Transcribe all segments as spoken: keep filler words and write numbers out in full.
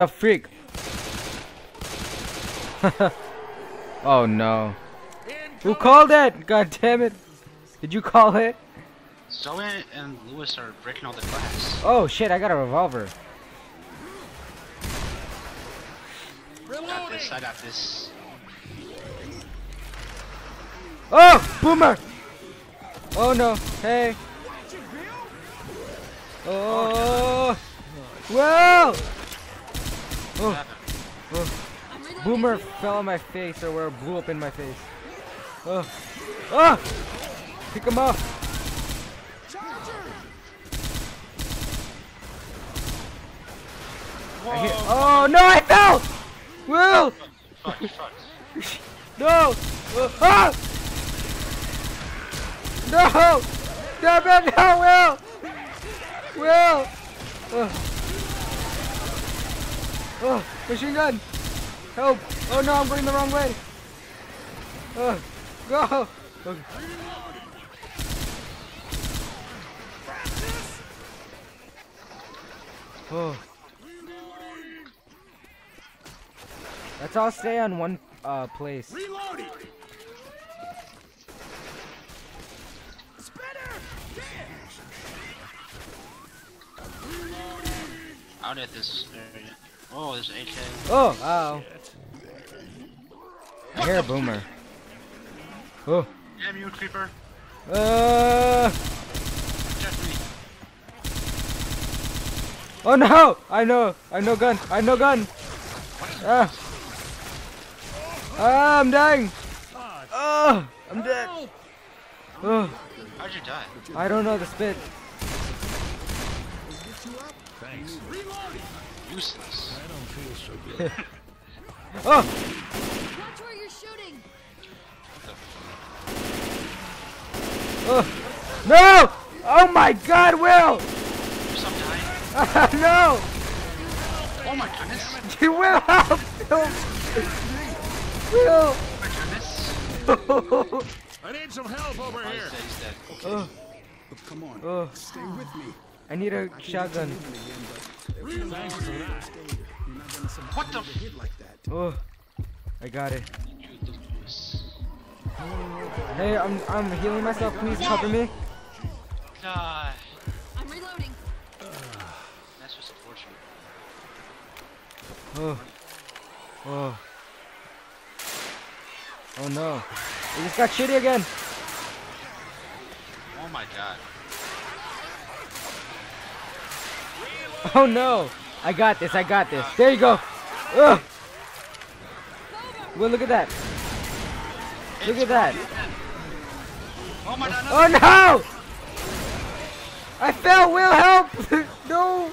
a freak. Oh no. Who called it? God damn it. Did you call it? Zoe and Lewis are breaking all the glass. Oh shit, I got a revolver. I got this, I got this. Oh! Boomer! Oh no, hey. Oh! Whoa! Oh. Oh. Boomer fell on my face, or where it blew up in my face. Oh! Oh! Pick him up! Oh no! I fell! Whoa! Fuck, fuck. No! Oh! No! Damn it! No! Will! Will! Oh! Oh! Machine gun! Help! Oh no, I'm going the wrong way! Oh, go! Okay. Oh. Let's all stay on one uh, place. Reloading. Out at this area. Oh, there's an H K. Oh, ow. I hear a boomer. Oh. Damn you, creeper. Uh. Check me. Oh no! I know. I know gun. I know gun. Ah. Ah, I'm dying. Oh, I'm dead. Oh. How'd you die? I don't know. The spit. Thanks. Useless. I don't feel so good. Oh! Watch where you're shooting. Oh no! Oh my God, Will! Some uh, no! Oh my goodness! You will help! Will! Oh my goodness! I need some help over oh, here. Okay. Oh. But come on. Oh. Stay with me. I need a I shotgun. Again, what the f- like that. Oh, I got it. Hey, I'm I'm healing myself. Please cover me. God. I'm reloading. Uh, That's just unfortunate. Oh. Oh. Oh no. It just got shitty again. Oh my God. Oh no! I got this, I got this. There you go! Ugh. Well, look at that. Look at that. Oh my God, no! Oh, no! I fell, Will, help! No!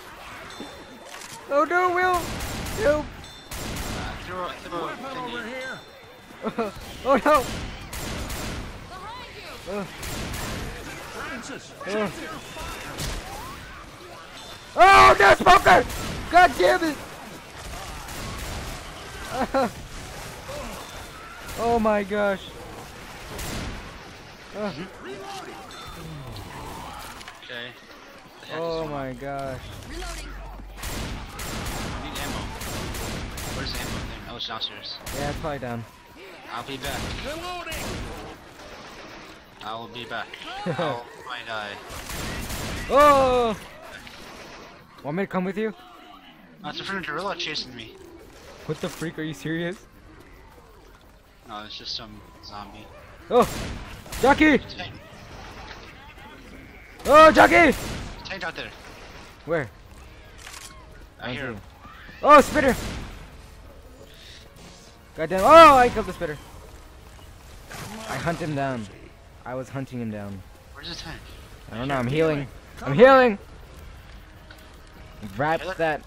Oh no, Will! Help! Uh, oh no! Uh. Francis! Uh. Oh no, smoker! God damn it! Uh, oh my gosh! Uh, okay. Oh my gosh! Reloading. I need ammo. Where's the ammo thing? Oh, it's downstairs. Yeah, it's probably down. I'll be back. Reloading. I'll be back. Oh my God! Oh! Want me to come with you? That's a freaking gorilla chasing me. What the freak? Are you serious? No, it's just some zombie. Oh! Jackie! Tank. Oh, Jackie! Tank out there. Where? I hear him. Oh, spitter! Goddamn. Oh, I killed the spitter. I hunt him down. I was hunting him down. Where's the tank? I don't know. I'm healing. I'm healing! Wrap that.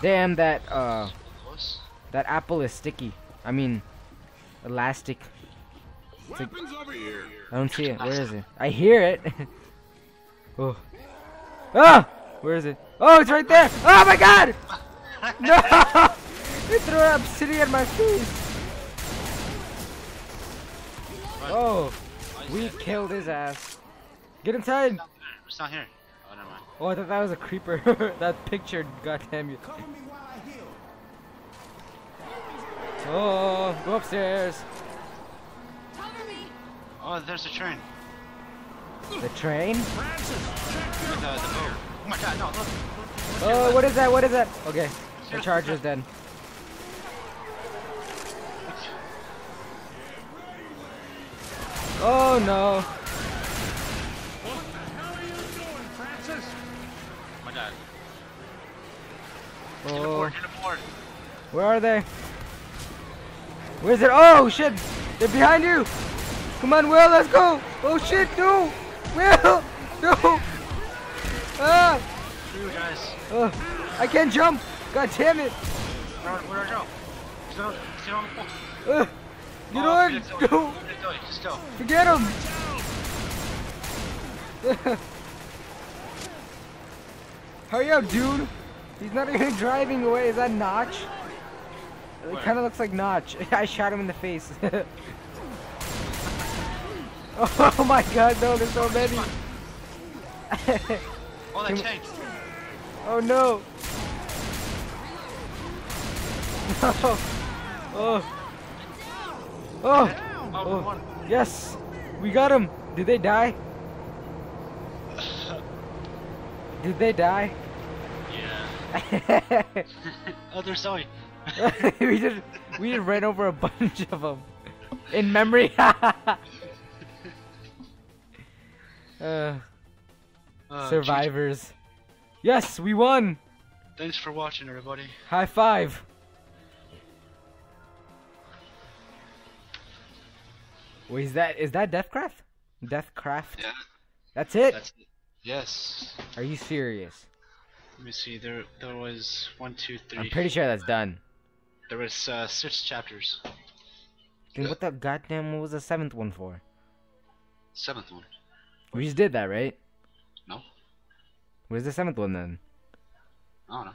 Damn, that uh that apple is sticky. I mean elastic. Like, I don't see it. Where is it? I hear it. Oh. Ah! Where is it? Oh, it's right there! Oh my God! No! They threw an obsidian at my face. Oh, we killed his ass. Get inside. It's not here. Oh, never mind. Oh, I thought that was a creeper. That picture, goddamn you. Cover me while I heal. Oh, go upstairs. Cover me. Oh, there's a train. The train? Francis, check the, the boat. Oh my god, no, look. Oh, what is that? What is that? Okay, the charger's dead. Oh no. What the hell are you doing, Francis? Oh my god. Get aboard, get aboard. Where are they? Where's it? Oh shit! They're behind you! Come on, Will, let's go! Oh shit, no! Will! No! Ah! Screw guys. Uh, I can't jump! God damn it! Where, where do I go? Sit on, sit on the floor. Get oh, on! Go. Go. Just go! Forget him! Hurry up, dude! He's not even driving away. Is that Notch? Where? It kind of looks like Notch. I shot him in the face. Oh my god, no, there's so many! Oh, that changed! Oh no! No! Oh! Oh. Oh, yes, we got him. Did they die? Did they die? Yeah. Oh, they're sorry. we just we just ran over a bunch of them in memory. uh, uh, survivors. Geez. Yes, we won. Thanks for watching, everybody. High five. Wait, is that is that Deathcraft? Deathcraft? Yeah. That's it? That's it. Yes. Are you serious? Let me see. There there was one, two, three. I'm pretty sure that's done. There was uh, six chapters. Dude, what the goddamn? What was the seventh one for? Seventh one. We just did that, right? No. Where's the seventh one then? I don't know.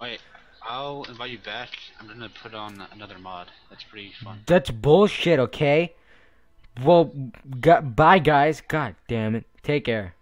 Wait. I'll invite you back. I'm gonna put on another mod. That's pretty fun. That's bullshit, okay? Well, got, bye guys. God damn it. Take care.